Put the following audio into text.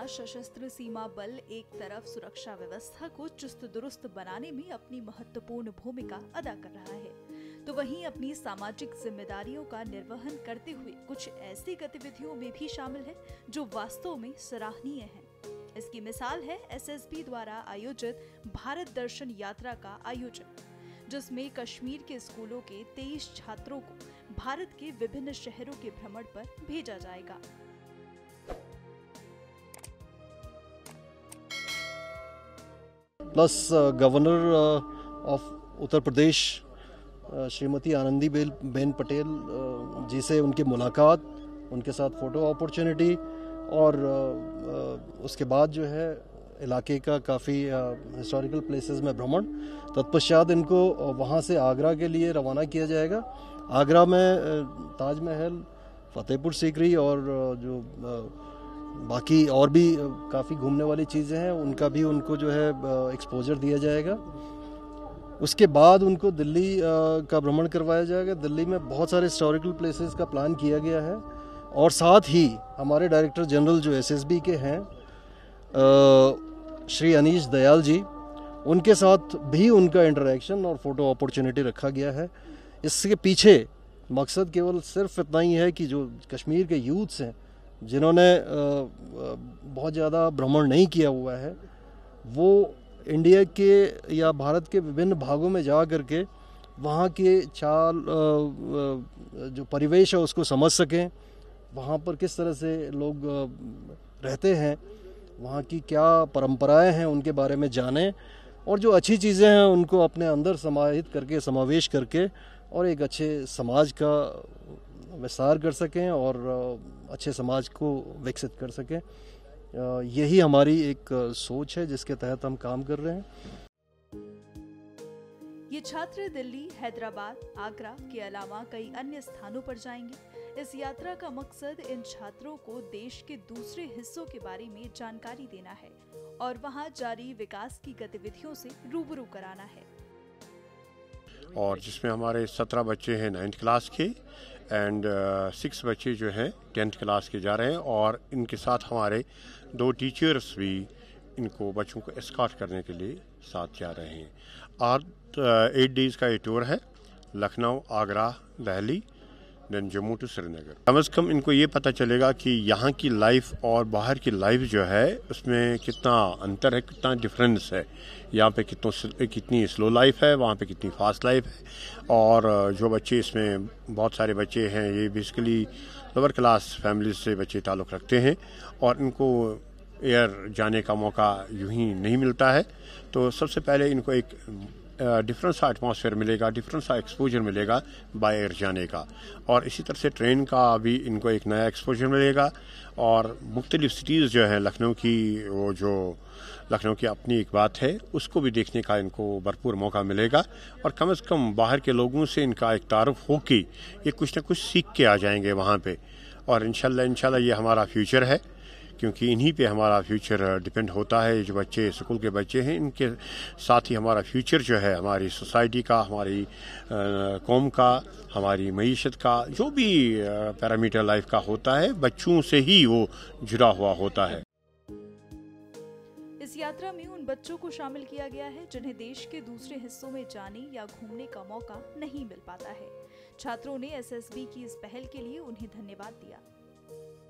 सेना सशस्त्र सीमा बल एक तरफ सुरक्षा व्यवस्था को चुस्त दुरुस्त बनाने में अपनी महत्वपूर्ण भूमिका अदा कर रहा है, तो वहीं अपनी सामाजिक जिम्मेदारियों का निर्वहन करते हुए कुछ ऐसी गतिविधियों में भी शामिल है जो वास्तव में सराहनीय है। इसकी मिसाल है एसएसबी द्वारा आयोजित भारत दर्शन यात्रा का आयोजन, जिसमें कश्मीर के स्कूलों के 23 छात्रों को भारत के विभिन्न शहरों के भ्रमण पर भेजा जाएगा। Plus governor of Uttar Pradesh Shrimati Anandiben Patel ji से उनकी मुलाकात, उनके साथ फ़ोटो अपॉर्चुनिटी और उसके बाद जो है इलाके का काफ़ी हिस्टोरिकल प्लेसेस में भ्रमण। तत्पश्चात इनको वहाँ से आगरा के लिए रवाना किया जाएगा। आगरा में ताजमहल, फ़तेहपुर सीकरी और जो बाकी और भी काफ़ी घूमने वाली चीज़ें हैं उनका भी उनको जो है एक्सपोजर दिया जाएगा। उसके बाद उनको दिल्ली का भ्रमण करवाया जाएगा। दिल्ली में बहुत सारे हिस्टोरिकल प्लेसेस का प्लान किया गया है और साथ ही हमारे डायरेक्टर जनरल जो एसएसबी के हैं श्री अनीश दयाल जी, उनके साथ भी उनका इंटरेक्शन और फ़ोटो अपॉर्चुनिटी रखा गया है। इसके पीछे मकसद केवल सिर्फ इतना ही है कि जो कश्मीर के यूथ्स हैं जिन्होंने बहुत ज़्यादा भ्रमण नहीं किया हुआ है, वो इंडिया के या भारत के विभिन्न भागों में जा करके वहाँ के चाल जो परिवेश है उसको समझ सकें, वहाँ पर किस तरह से लोग रहते हैं, वहाँ की क्या परंपराएं हैं उनके बारे में जानें और जो अच्छी चीज़ें हैं उनको अपने अंदर समाहित करके, समावेश करके और एक अच्छे समाज का विस्तार कर सकें और अच्छे समाज को विकसित कर सकें। यही हमारी एक सोच है जिसके तहत हम काम कर रहे हैं। ये छात्र दिल्ली, हैदराबाद, आगरा के अलावा कई अन्य स्थानों पर जाएंगे। इस यात्रा का मकसद इन छात्रों को देश के दूसरे हिस्सों के बारे में जानकारी देना है और वहां जारी विकास की गतिविधियों से रूबरू कराना है। और जिसमें हमारे 17 बच्चे हैं 9th क्लास के एंड 6 बच्चे जो हैं 10th क्लास के जा रहे हैं और इनके साथ हमारे 2 टीचर्स भी इनको बच्चों को एस्कॉर्ट करने के लिए साथ जा रहे हैं। आज 8 डेज का ये टूर है, लखनऊ, आगरा, दिल्ली, देन जम्मू टू श्रीनगर। कम अज़ कम इनको ये पता चलेगा कि यहाँ की लाइफ और बाहर की लाइफ जो है उसमें कितना अंतर है, कितना डिफरेंस है। यहाँ पे कितनी स्लो लाइफ है, वहाँ पे कितनी फास्ट लाइफ है। और जो बच्चे इसमें बहुत सारे बच्चे हैं ये बेसिकली लोअर क्लास फैमिली से बच्चे ताल्लुक़ रखते हैं और इनको एयर जाने का मौका यूं ही नहीं मिलता है। तो सबसे पहले इनको एक डिफरेंट सा एटमॉस्फेयर मिलेगा, डिफरेंट सा एक्सपोजर मिलेगा बाय एयर जाने का। और इसी तरह से ट्रेन का भी इनको एक नया एक्सपोजर मिलेगा। और मुख्तलिफ सिटीज़ जो है लखनऊ की, वो जो लखनऊ की अपनी एक बात है उसको भी देखने का इनको भरपूर मौका मिलेगा। और कम से कम बाहर के लोगों से इनका एक तारुफ हो कि ये कुछ ना कुछ सीख के आ जाएंगे वहाँ पर। और इंशाल्लाह ये हमारा फ्यूचर है, क्योंकि इन्हीं पे हमारा फ्यूचर डिपेंड होता है। जो बच्चे स्कूल के बच्चे हैं इनके साथ ही हमारा फ्यूचर जो है हमारी सोसाइटी का, हमारी कौम का, हमारी मईशत का जो भी पैरामीटर लाइफ का होता है बच्चों से ही वो जुड़ा हुआ होता है। इस यात्रा में उन बच्चों को शामिल किया गया है जिन्हें देश के दूसरे हिस्सों में जाने या घूमने का मौका नहीं मिल पाता है। छात्रों ने एसएसबी की इस पहल के लिए उन्हें धन्यवाद दिया।